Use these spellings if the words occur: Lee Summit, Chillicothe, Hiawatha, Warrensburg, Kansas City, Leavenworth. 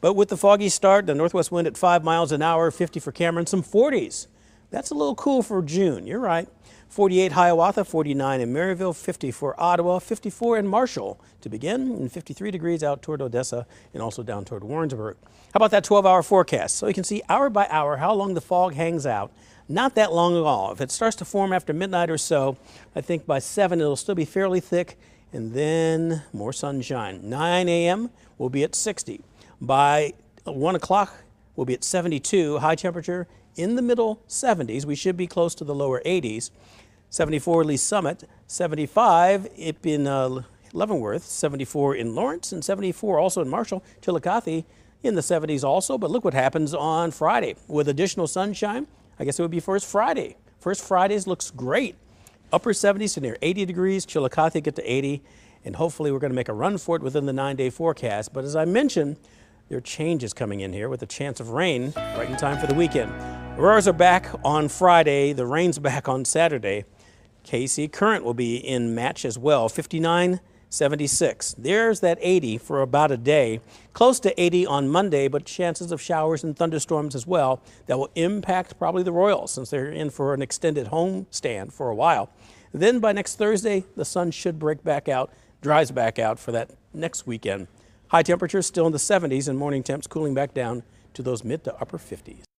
But with the foggy start, the northwest wind at 5 miles an hour, 50 for Cameron, some 40s. That's a little cool for June. You're right. 48 Hiawatha, 49 in Maryville, 50 for Ottawa, 54 in Marshall to begin, and 53 degrees out toward Odessa and also down toward Warrensburg. How about that 12-hour forecast? So you can see hour by hour how long the fog hangs out. Not that long at all. If it starts to form after midnight or so, I think by 7 it'll still be fairly thick, and then more sunshine. 9 a.m. we'll be at 60. By 1 o'clock we'll be at 72, high temperature in the middle 70s. We should be close to the lower 80s. 74 Lee Summit, 75 in Leavenworth, 74 in Lawrence, and 74 also in Marshall. Chillicothe in the 70s also, but look what happens on Friday. With additional sunshine, I guess it would be First Friday. First Fridays looks great. Upper 70s to near 80 degrees, Chillicothe get to 80, and hopefully we're going to make a run for it within the 9-day forecast. But as I mentioned, there are changes coming in here with a chance of rain right in time for the weekend. Auroras are back on Friday. The rain's back on Saturday. KC current will be in match as well, 59.76. There's that 80 for about a day. Close to 80 on Monday, but chances of showers and thunderstorms as well. That will impact probably the Royals since they're in for an extended home stand for a while. Then by next Thursday, the sun should break back out, dries back out for that next weekend. High temperatures still in the 70s and morning temps cooling back down to those mid to upper 50s.